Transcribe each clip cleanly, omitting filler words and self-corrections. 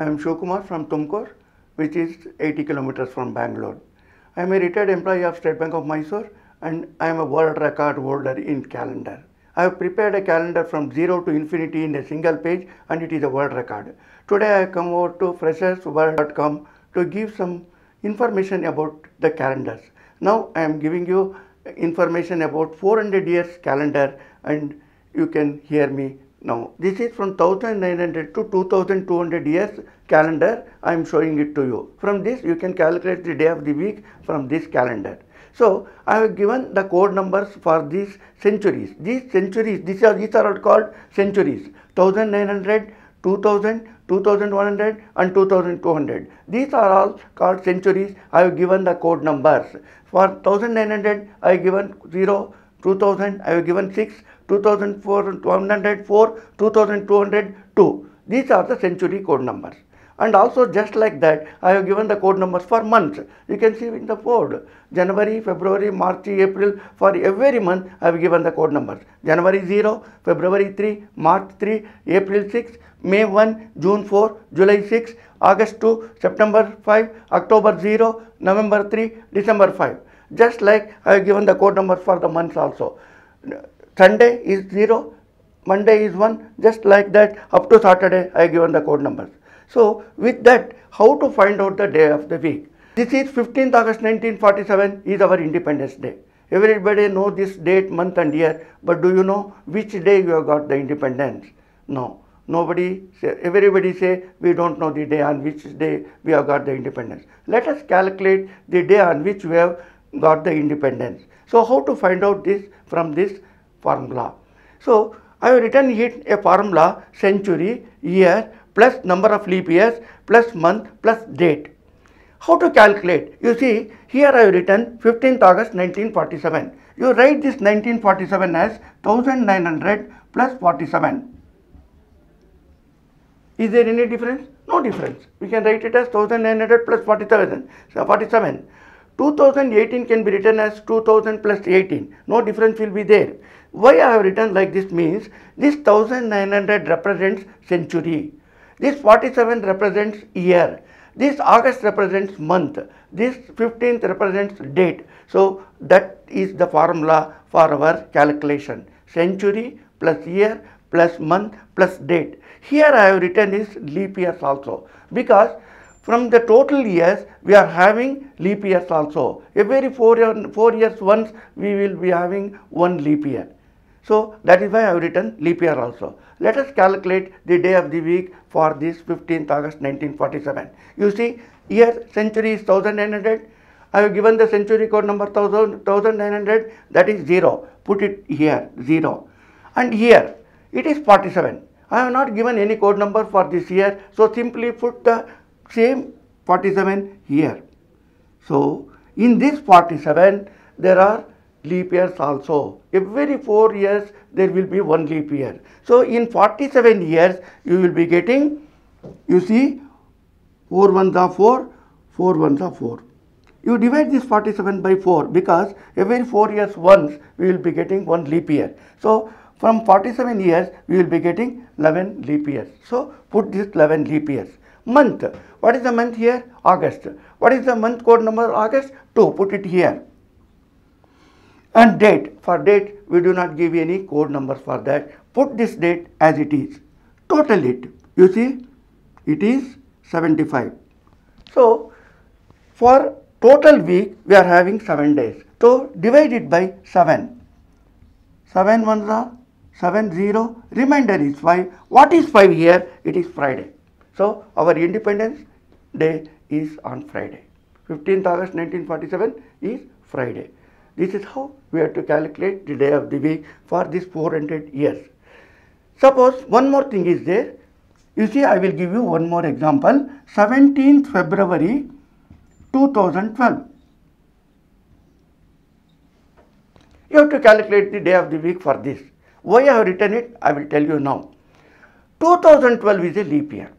I am Shivakumar from Tumkur, which is 80 kilometers from Bangalore. I am a retired employee of State Bank of Mysore and I am a world record holder in calendar. I have prepared a calendar from 0 to infinity in a single page and it is a world record. Today I have come over to freshersworld.com to give some information about the calendars. Now I am giving you information about 400 years calendar and you can hear me. Now, this is from 1900 to 2200 years calendar. I am showing it to you. From this, you can calculate the day of the week from this calendar. So, I have given the code numbers for these centuries. These are called centuries. 1900, 2000, 2100 and 2200. These are all called centuries. I have given the code numbers. For 1900, I have given 0. 2000, I have given 6, 2404, 2202. These are the century code numbers. And also just like that, I have given the code numbers for months. You can see in the board, January, February, March, April, for every month I have given the code numbers. January 0, February 3, March 3, April 6, May 1, June 4, July 6, August 2, September 5, October 0, November 3, December 5. Just like I have given the code number for the months also. Sunday is 0, Monday is 1, just like that up to Saturday I have given the code numbers. So with that, how to find out the day of the week? This is 15th August 1947 is our Independence Day. Everybody knows this date, month and year, but do you know which day you have got the independence? No. Nobody, everybody say we don't know the day on which day we have got the independence. Let us calculate the day on which we have got the independence. So how to find out this from this formula? So I have written here a formula: century, year, plus number of leap years, plus month, plus date. How to calculate? You see, here I have written 15th August 1947. You write this 1947 as 1900 plus 47. Is there any difference? No difference. We can write it as 1900 plus 47. 2018 can be written as 2000 plus 18. No difference will be there. Why I have written like this means this 1900 represents century. This 47 represents year. This August represents month. This 15th represents date. So that is the formula for our calculation. Century plus year plus month plus date. Here I have written is leap years also, because from the total years, we are having leap years also. Every four years once, we will be having one leap year. So that is why I have written leap year also. Let us calculate the day of the week for this 15th August 1947. You see, year, century is 1900. I have given the century code number 1900, that is 0. Put it here, 0. And here, it is 47. I have not given any code number for this year. So simply put the same 47 here. So in this 47 there are leap years also. Every 4 years there will be one leap year. So in 47 years you will be getting, you see, 4 ones are 4, 4 ones are 4. You divide this 47 by 4 because every 4 years once we will be getting one leap year. So from 47 years we will be getting 11 leap years. So put this 11 leap years. Month. What is the month here? August. What is the month code number? August 2. Put it here. And date. For date, we do not give any code numbers for that. Put this date as it is. Total it. You see, it is 75. So, for total week, we are having 7 days. So, divide it by 7. 7 ones are 7, 0. Remainder is 5. What is 5 here? It is Friday. So, our Independence Day is on Friday. 15th August 1947 is Friday. This is how we have to calculate the day of the week for these 400 years. Suppose one more thing is there. You see, I will give you one more example. 17th February 2012. You have to calculate the day of the week for this. Why I have written it, I will tell you now. 2012 is a leap year.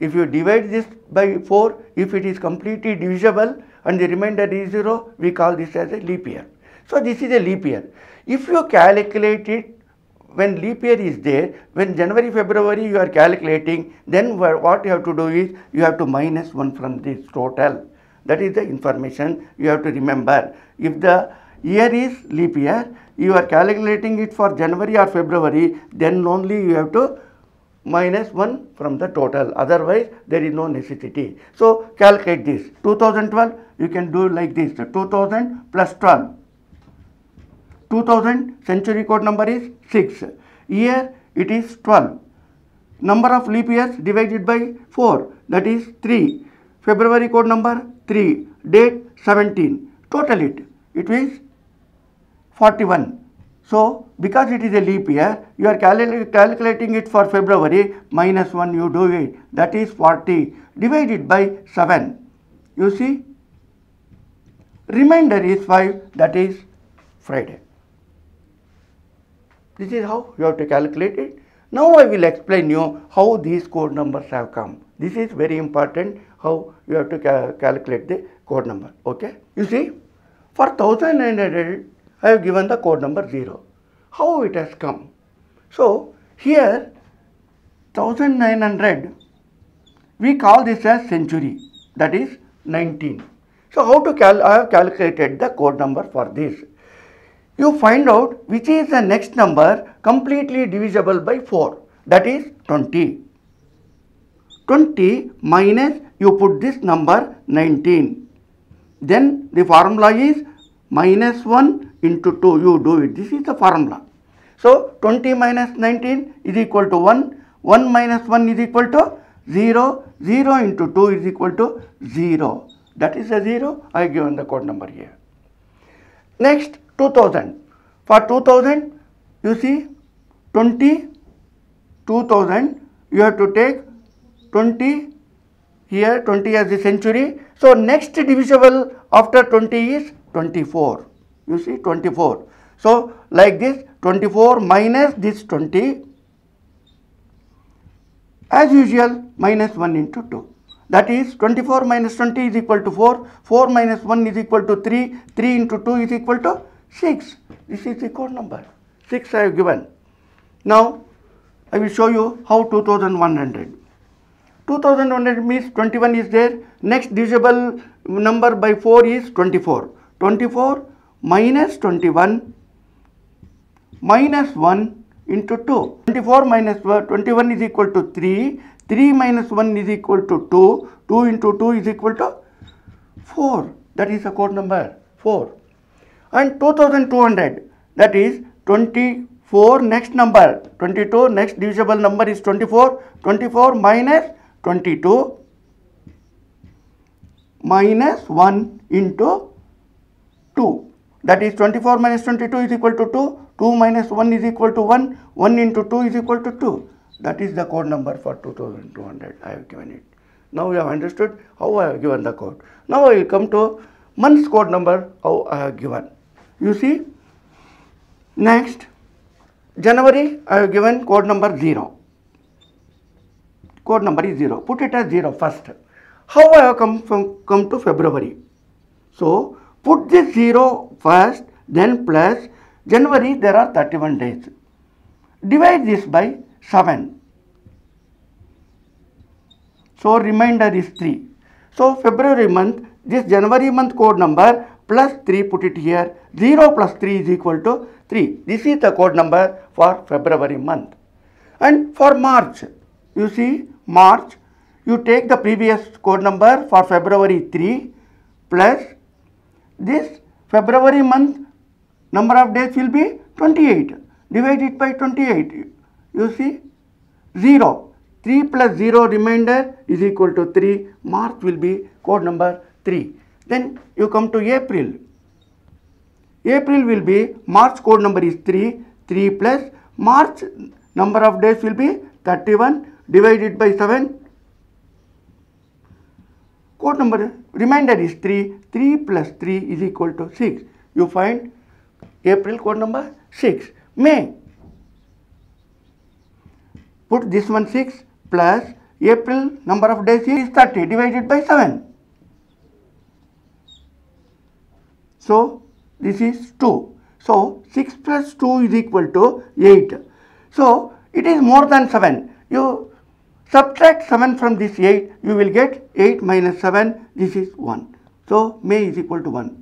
If you divide this by 4, if it is completely divisible and the remainder is 0, we call this as a leap year. So this is a leap year. If you calculate it when leap year is there, when January, February you are calculating, then what you have to do is you have to minus 1 from this total. That is the information you have to remember. If the year is leap year, you are calculating it for January or February, then only you have to minus 1 from the total, otherwise there is no necessity. So calculate this. 2012 you can do like this, 2000 plus 12. 2000 century code number is 6, year it is 12, number of leap years divided by 4, that is 3, February code number 3, date 17, total it is 41. So, because it is a leap year, you are calculating it for February, minus 1 you do it, that is 40, divided by 7, you see, remainder is 5, that is Friday. This is how you have to calculate it. Now I will explain you how these code numbers have come. This is very important, how you have to calculate the code number, okay. You see, for 1900, I have given the code number 0. How it has come? So here 1900, we call this as century, that is 19. So how to I have calculated the code number for this. You find out which is the next number completely divisible by 4, that is 20. 20 minus, you put this number 19. Then the formula is minus 1 into 2, you do it. This is the formula. So 20 minus 19 is equal to 1, 1 minus 1 is equal to 0, 0 into 2 is equal to 0. That is a 0, I have given the code number here. Next, 2000. For 2000, you see 20, 2000, you have to take 20 here, 20 as the century. So next divisible after 20 is 24. You see 24. So like this, 24 minus this 20, as usual minus 1 into 2. That is 24 minus 20 is equal to 4, 4 minus 1 is equal to 3, 3 into 2 is equal to 6. This is the code number. 6 I have given. Now I will show you how 2100. 2100 means 21 is there. Next divisible number by 4 is 24. 24 minus 21 minus 1 into 2. 24 minus 21 is equal to 3. 3 minus 1 is equal to 2. 2 into 2 is equal to 4. That is the code number 4. And 2200, that is 24 next number, 22 next divisible number is 24, 24 minus 22 minus 1 into 2, that is 24 minus 22 is equal to 2, 2 minus 1 is equal to 1, 1 into 2 is equal to 2. That is the code number for 2200, I have given it. Now you have understood how I have given the code. Now I will come to month's code number, how I have given. You see, next January I have given code number 0. Code number is 0. Put it as 0 first. How I have come to February? So put this 0 first, then plus January there are 31 days. Divide this by 7. So remainder is 3. So February month, this January month code number plus 3, put it here, 0 plus 3 is equal to 3. This is the code number for February month. And for March, you see March, you take the previous code number for February 3 plus this February month number of days will be 28, divided by 28, you see 0, 3 plus 0 remainder is equal to 3, March will be code number 3. Then you come to April. April will be March code number is 3, 3 plus March number of days will be 31 divided by 7. Code number remainder is 3, 3 plus 3 is equal to 6. You find April code number 6. May, put this one 6 plus April number of days is 30 divided by 7. So this is 2. So 6 plus 2 is equal to 8. So it is more than 7. You subtract 7 from this 8, you will get 8 minus 7, this is 1. So May is equal to 1.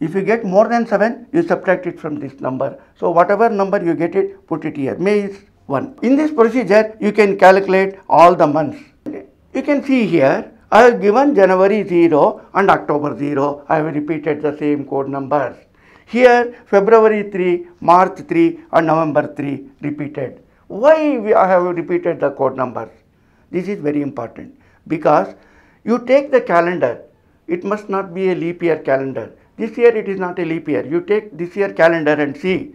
If you get more than 7, you subtract it from this number. So whatever number you get it, put it here. May is 1. In this procedure, you can calculate all the months. You can see here, I have given January 0 and October 0. I have repeated the same code numbers. Here, February 3, March 3 and November 3 repeated. Why I have repeated the code numbers? This is very important because you take the calendar. It must not be a leap year calendar. This year it is not a leap year. You take this year calendar and see.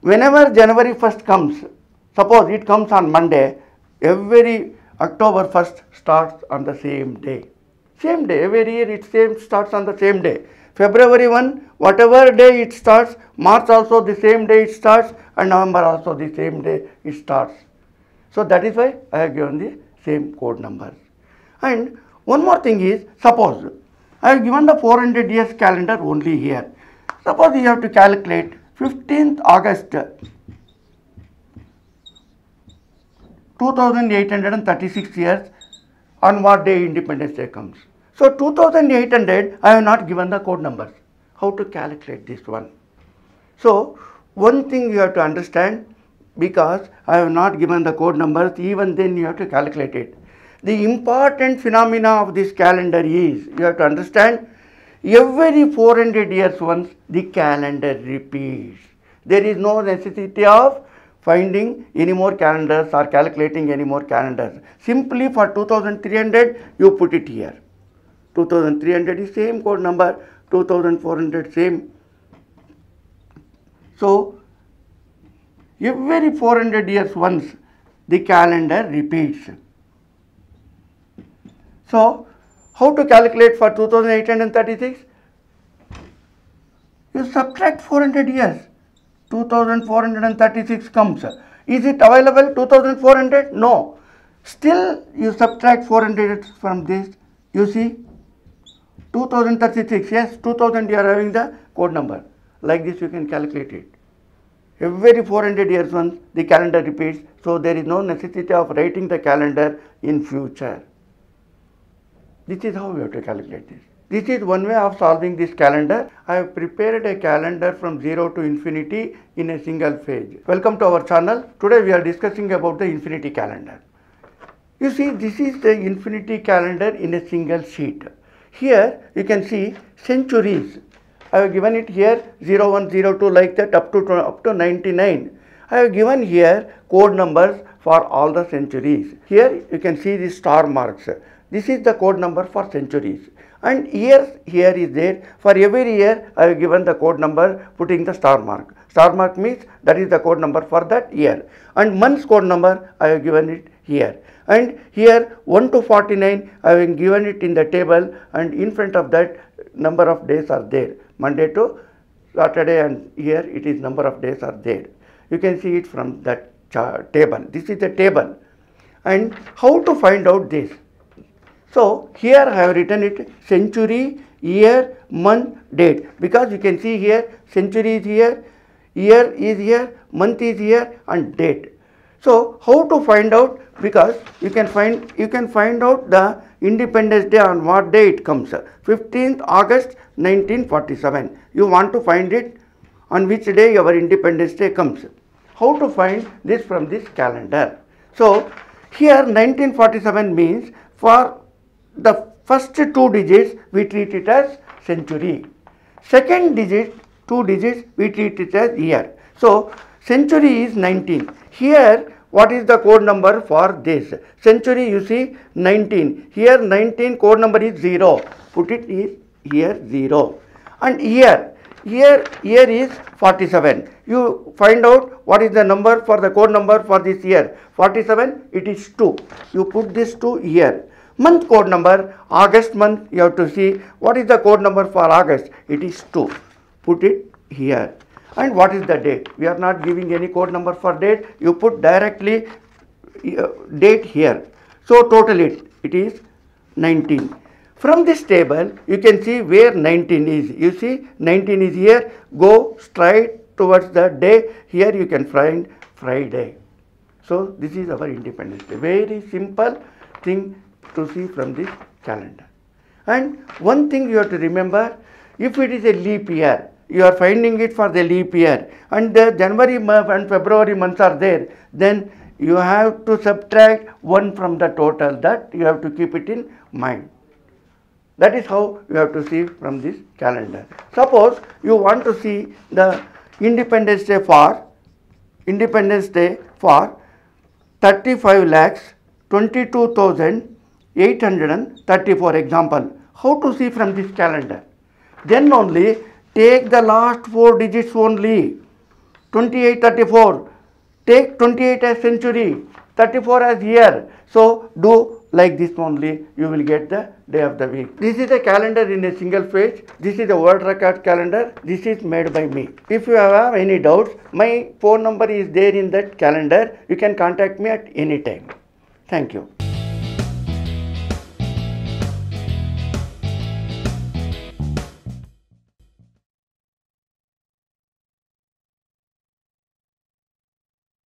Whenever January 1st comes, suppose it comes on Monday, every October 1st starts on the same day. Same day, every year it starts on the same day. February 1, whatever day it starts, March also the same day it starts, and November also the same day it starts. So that is why I have given the same code numbers. And one more thing is, suppose I have given the 400 years calendar only here. Suppose you have to calculate 15th August 2836 years on what day Independence Day comes. So 2800 I have not given the code numbers. How to calculate this one? So one thing you have to understand, because I have not given the code numbers, even then you have to calculate it. The important phenomena of this calendar is, you have to understand, every 400 years once the calendar repeats. There is no necessity of finding any more calendars or calculating any more calendars. Simply for 2300 you put it here. 2300 is same code number, 2400 same. So every 400 years once the calendar repeats. So how to calculate for 2836? You subtract 400 years. 2436 comes. Is it available 2400? No. Still you subtract 400 from this. You see 2036. Yes, 2000 you are having the code number. Like this you can calculate it. Every 400 years once the calendar repeats. So there is no necessity of writing the calendar in future. This is how we have to calculate this. This is one way of solving this calendar. I have prepared a calendar from 0 to infinity in a single page. Welcome to our channel. Today we are discussing about the infinity calendar. You see, this is the infinity calendar in a single sheet. Here you can see centuries. I have given it here 0102 like that up to 99. I have given here code numbers for all the centuries. Here you can see the star marks. This is the code number for centuries, and years here is there. For every year I have given the code number putting the star mark. Star mark means that is the code number for that year, and month's code number I have given it here, and here 1 to 49 I have given it in the table, and in front of that number of days are there, Monday to Saturday, and here it is number of days are there. You can see it from that table. This is the table. And how to find out this? So here I have written it century, year, month, date, because you can see here century is here, year is here, month is here, and date. So how to find out? Because you can find out the Independence Day on what day it comes. 15th August 1947. You want to find it on which day our Independence Day comes. How to find this from this calendar? So here 1947 means for the first two digits we treat it as century. Second digit, two digits, we treat it as year. So century is 19. Here what is the code number for this? Century you see 19. Here 19 code number is 0. Put it here 0. And year is 47. You find out what is the number for the code number for this year. 47, it is 2. You put this 2 here. Month code number, August month, you have to see what is the code number for August. It is 2. Put it here. And what is the date? We are not giving any code number for date. You put directly date here. So total it is 19. From this table you can see where 19 is. You see 19 is here. Go straight towards the day. Here you can find Friday. So this is our Independence Day. Very simple thing to see from this calendar. And one thing you have to remember, if it is a leap year, you are finding it for the leap year, and the January and February months are there, then you have to subtract 1 from the total. That you have to keep it in mind. That is how you have to see from this calendar. Suppose you want to see the Independence Day for 35,22,834 example. How to see from this calendar? Then only take the last 4 digits only. 2834. Take 28 as century, 34 as year. So do like this only, you will get the day of the week. This is a calendar in a single page. This is a world record calendar. This is made by me. If you have any doubts, my phone number is there in that calendar. You can contact me at any time. Thank you.